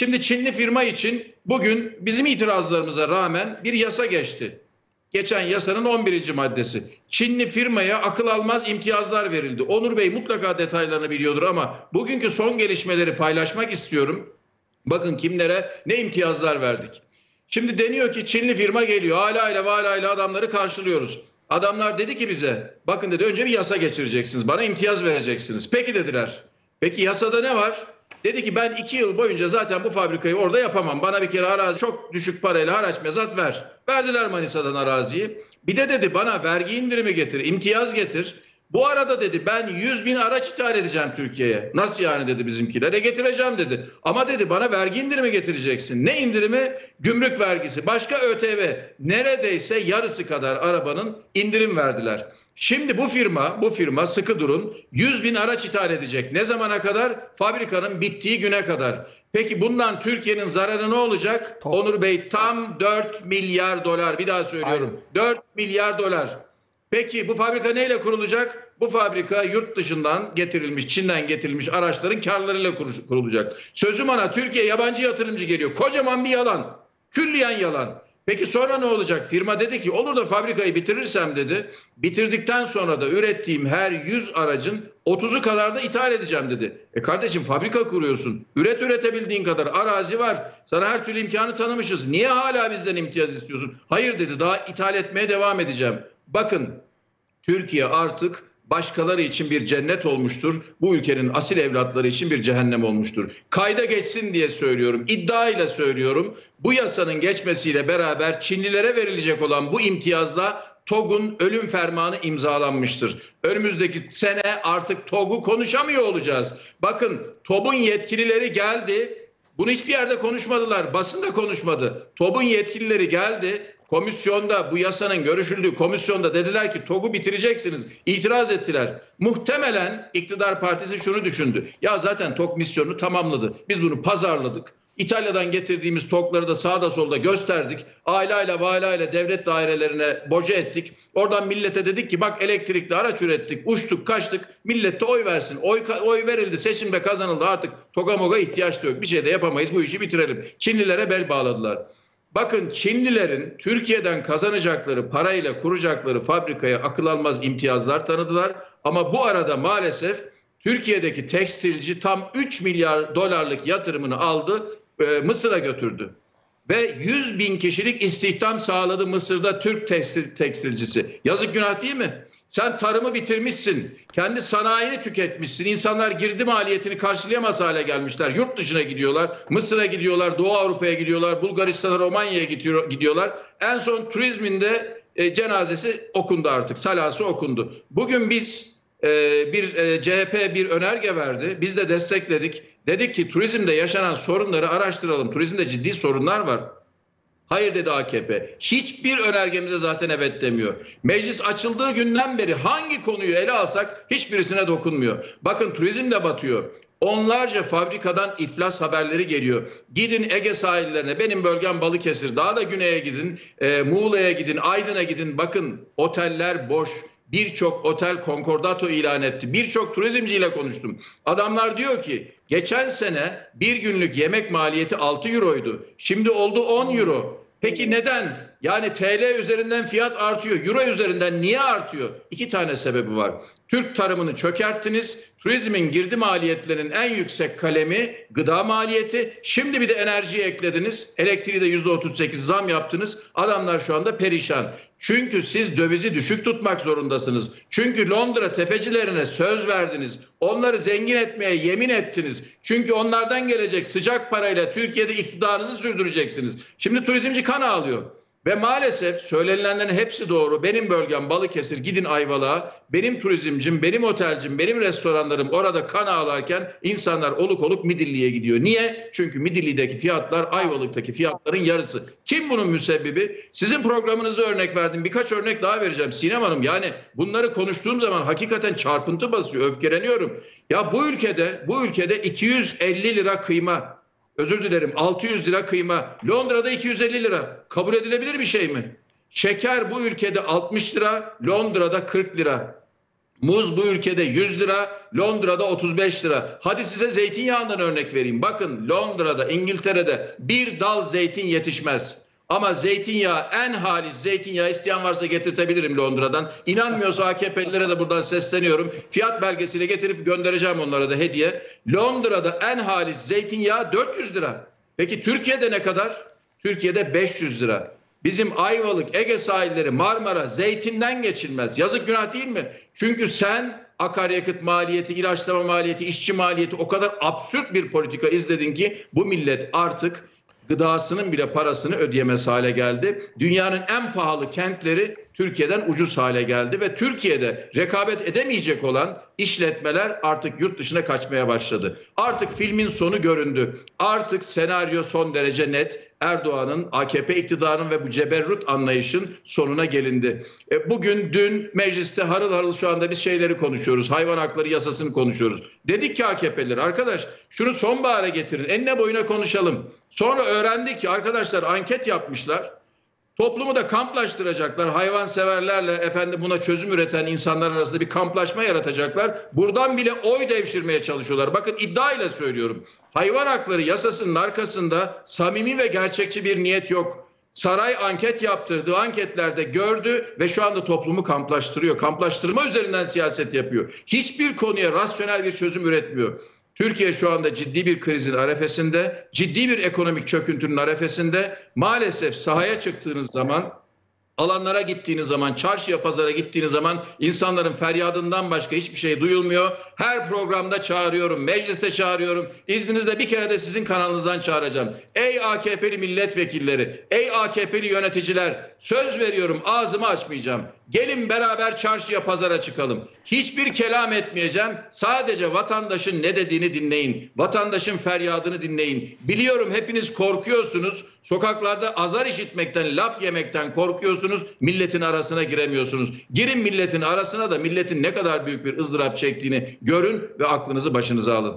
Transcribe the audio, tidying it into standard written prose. Şimdi Çinli firma için bugün bizim itirazlarımıza rağmen bir yasa geçti. Geçen yasanın 11. maddesi. Çinli firmaya akıl almaz imtiyazlar verildi. Onur Bey mutlaka detaylarını biliyordur ama bugünkü son gelişmeleri paylaşmak istiyorum. Bakın kimlere ne imtiyazlar verdik. Şimdi deniyor ki Çinli firma geliyor. Alayla valayla adamları karşılıyoruz. Adamlar dedi ki bize, bakın dedi, önce bir yasa geçireceksiniz. Bana imtiyaz vereceksiniz. Peki dediler. Peki yasada ne var? Dedi ki ben 2 yıl boyunca zaten bu fabrikayı orada yapamam. Bana bir kere arazi çok düşük parayla haraç mezat ver. Verdiler Manisa'dan araziyi. Bir de dedi bana vergi indirimi getir, imtiyaz getir. Bu arada dedi ben 100.000 araç ithal edeceğim Türkiye'ye. Nasıl yani dedi bizimkilere getireceğim dedi. Ama dedi bana vergi indirimi getireceksin. Ne indirimi? Gümrük vergisi, başka ÖTV. Neredeyse yarısı kadar arabanın indirim verdiler. Şimdi bu firma sıkı durun 100.000 araç ithal edecek. Ne zamana kadar? Fabrikanın bittiği güne kadar. Peki bundan Türkiye'nin zararı ne olacak? Onur Bey tam 4 milyar dolar. Bir daha söylüyorum. Aynen. 4 milyar dolar. Peki bu fabrika neyle kurulacak? Bu fabrika yurt dışından getirilmiş, Çin'den getirilmiş araçların karlarıyla kurulacak. Sözüm ana, Türkiye yabancı yatırımcı geliyor. Kocaman bir yalan. Külliyen yalan. Peki sonra ne olacak? Firma dedi ki olur da fabrikayı bitirirsem dedi. Bitirdikten sonra da ürettiğim her 100 aracın 30'u kadar da ithal edeceğim dedi. E kardeşim fabrika kuruyorsun. Üretebildiğin kadar arazi var. Sana her türlü imkanı tanımışız. Niye hala bizden imtiyaz istiyorsun? Hayır dedi, daha ithal etmeye devam edeceğim. Bakın Türkiye artık başkaları için bir cennet olmuştur. Bu ülkenin asil evlatları için bir cehennem olmuştur. Kayda geçsin diye söylüyorum, iddiayla söylüyorum. Bu yasanın geçmesiyle beraber Çinlilere verilecek olan bu imtiyazla TOGG'un ölüm fermanı imzalanmıştır. Önümüzdeki sene artık TOGG'u konuşamıyor olacağız. Bakın TOGG'un yetkilileri geldi. Bunu hiçbir yerde konuşmadılar. Basın da konuşmadı. TOGG'un yetkilileri geldi. Komisyonda bu yasanın görüşüldüğü komisyonda dediler ki TOGG'u bitireceksiniz. İtiraz ettiler. Muhtemelen iktidar partisi şunu düşündü. Ya zaten TOGG misyonunu tamamladı. Biz bunu pazarladık. İtalya'dan getirdiğimiz TOGG'ları da sağda solda gösterdik. Aileyle vaileyle devlet dairelerine boca ettik. Oradan millete dedik ki bak elektrikli araç ürettik. Uçtuk kaçtık. Millet de oy versin. Oy verildi. Seçimde kazanıldı. Artık TOGG'a moga ihtiyaç da yok. Bir şey de yapamayız. Bu işi bitirelim. Çinlilere bel bağladılar. Bakın Çinlilerin Türkiye'den kazanacakları parayla kuracakları fabrikaya akıl almaz imtiyazlar tanıdılar. Ama bu arada maalesef Türkiye'deki tekstilci tam 3 milyar dolarlık yatırımını aldı, Mısır'a götürdü. Ve 100.000 kişilik istihdam sağladı Mısır'da Türk tekstilcisi. Yazık günah değil mi? Sen tarımı bitirmişsin, kendi sanayini tüketmişsin. İnsanlar girdi maliyetini karşılayamaz hale gelmişler. Yurt dışına gidiyorlar, Mısır'a gidiyorlar, Doğu Avrupa'ya gidiyorlar, Bulgaristan'a, Romanya'ya gidiyorlar. En son turizmin de cenazesi okundu artık, salası okundu. Bugün biz CHP bir önerge verdi, biz de destekledik. Dedik ki turizmde yaşanan sorunları araştıralım, turizmde ciddi sorunlar var. Hayır dedi AKP. Hiçbir önergemize zaten evet demiyor. Meclis açıldığı günden beri hangi konuyu ele alsak hiçbirisine dokunmuyor. Bakın turizm de batıyor. Onlarca fabrikadan iflas haberleri geliyor. Gidin Ege sahillerine, benim bölgem Balıkesir, daha da güneye gidin, Muğla'ya gidin, Aydın'a gidin. Bakın oteller boş. Birçok otel konkordato ilan etti. Birçok turizmciyle konuştum. Adamlar diyor ki geçen sene bir günlük yemek maliyeti 6 euroydu. Şimdi oldu 10 euro. Peki neden? Yani TL üzerinden fiyat artıyor. Euro üzerinden niye artıyor? 2 tane sebebi var. Türk tarımını çökerttiniz. Turizmin girdi maliyetlerinin en yüksek kalemi gıda maliyeti. Şimdi bir de enerjiye eklediniz. Elektriği de %38 zam yaptınız. Adamlar şu anda perişan. Çünkü siz dövizi düşük tutmak zorundasınız. Çünkü Londra tefecilerine söz verdiniz. Onları zengin etmeye yemin ettiniz. Çünkü onlardan gelecek sıcak parayla Türkiye'de iktidarınızı sürdüreceksiniz. Şimdi turizmci kan ağlıyor. Ve maalesef söylenilenlerin hepsi doğru. Benim bölgem Balıkesir, gidin Ayvalık'a. Benim turizmcim, benim otelcim, benim restoranlarım orada kan ağlarken insanlar oluk oluk Midilli'ye gidiyor. Niye? Çünkü Midilli'deki fiyatlar Ayvalık'taki fiyatların yarısı. Kim bunun müsebbibi? Sizin programınızda örnek verdim. Birkaç örnek daha vereceğim Sinem Hanım. Yani bunları konuştuğum zaman hakikaten çarpıntı basıyor. Öfkeleniyorum. Ya bu ülkede 250 lira kıyma. Özür dilerim 600 lira kıyma. Londra'da 250 lira. Kabul edilebilir bir şey mi? Şeker bu ülkede 60 lira. Londra'da 40 lira. Muz bu ülkede 100 lira, Londra'da 35 lira. Hadi size zeytinyağından örnek vereyim. Bakın Londra'da, İngiltere'de bir dal zeytin yetişmez. Ama zeytinyağı, en halis zeytinyağı isteyen varsa getirtebilirim Londra'dan. İnanmıyorsa AKP'lilere de buradan sesleniyorum. Fiyat belgesiyle getirip göndereceğim onlara da hediye. Londra'da en halis zeytinyağı 400 lira. Peki Türkiye'de ne kadar? Türkiye'de 500 lira. Bizim Ayvalık, Ege sahilleri, Marmara zeytinden geçilmez. Yazık günah değil mi? Çünkü sen akaryakıt maliyeti, ilaçlama maliyeti, işçi maliyeti, o kadar absürt bir politika izledin ki bu millet artık gıdasının bile parasını ödeyemez hale geldi. Dünyanın en pahalı kentleri Türkiye'den ucuz hale geldi ve Türkiye'de rekabet edemeyecek olan işletmeler artık yurt dışına kaçmaya başladı. Artık filmin sonu göründü. Artık senaryo son derece net. Erdoğan'ın, AKP iktidarının ve bu ceberrut anlayışın sonuna gelindi. Bugün, dün mecliste harıl harıl şu anda biz şeyleri konuşuyoruz. Hayvan hakları yasasını konuşuyoruz. Dedik ki AKP'liler, arkadaş şunu sonbahara getirin. Enine boyuna konuşalım. Sonra öğrendik ki arkadaşlar anket yapmışlar. Toplumu da kamplaştıracaklar. Hayvanseverlerle efendim buna çözüm üreten insanlar arasında bir kamplaşma yaratacaklar. Buradan bile oy devşirmeye çalışıyorlar. Bakın iddiayla söylüyorum. Hayvan hakları yasasının arkasında samimi ve gerçekçi bir niyet yok. Saray anket yaptırdığı anketlerde gördü ve şu anda toplumu kamplaştırıyor. Kamplaştırma üzerinden siyaset yapıyor. Hiçbir konuya rasyonel bir çözüm üretmiyor. Türkiye şu anda ciddi bir krizin arefesinde, ciddi bir ekonomik çöküntünün arefesinde. Maalesef sahaya çıktığınız zaman, alanlara gittiğiniz zaman, çarşıya, pazara gittiğiniz zaman insanların feryadından başka hiçbir şey duyulmuyor. Her programda çağırıyorum, mecliste çağırıyorum. İzninizle bir kere de sizin kanalınızdan çağıracağım. Ey AKP'li milletvekilleri, ey AKP'li yöneticiler, söz veriyorum ağzımı açmayacağım. Gelin beraber çarşıya, pazara çıkalım. Hiçbir kelam etmeyeceğim. Sadece vatandaşın ne dediğini dinleyin. Vatandaşın feryadını dinleyin. Biliyorum hepiniz korkuyorsunuz. Sokaklarda azar işitmekten, laf yemekten korkuyorsunuz. Milletin arasına giremiyorsunuz. Girin milletin arasına da milletin ne kadar büyük bir ızdırap çektiğini görün ve aklınızı başınıza alın.